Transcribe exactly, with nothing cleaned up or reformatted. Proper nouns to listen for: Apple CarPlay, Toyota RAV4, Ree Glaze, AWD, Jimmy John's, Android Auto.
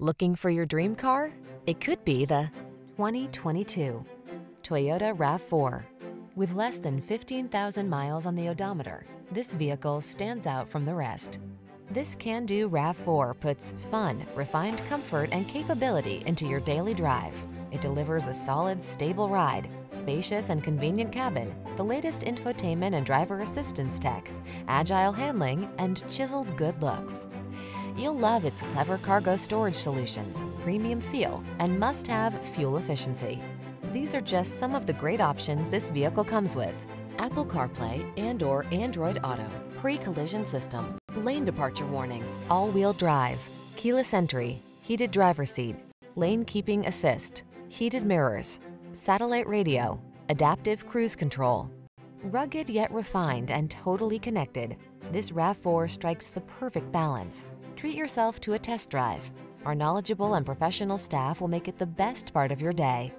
Looking for your dream car? It could be the twenty twenty-two Toyota RAV four. With less than fifteen thousand miles on the odometer, this vehicle stands out from the rest. This can-do RAV four puts fun, refined comfort, and capability into your daily drive. It delivers a solid, stable ride, spacious and convenient cabin, the latest infotainment and driver assistance tech, agile handling, and chiseled good looks. You'll love its clever cargo storage solutions, premium feel, and must-have fuel efficiency. These are just some of the great options this vehicle comes with: Apple CarPlay and or Android Auto, pre-collision system, lane departure warning, all-wheel drive, keyless entry, heated driver's seat, lane keeping assist, heated mirrors, satellite radio, adaptive cruise control. Rugged yet refined and totally connected, this RAV four strikes the perfect balance. Treat yourself to a test drive. Our knowledgeable and professional staff will make it the best part of your day.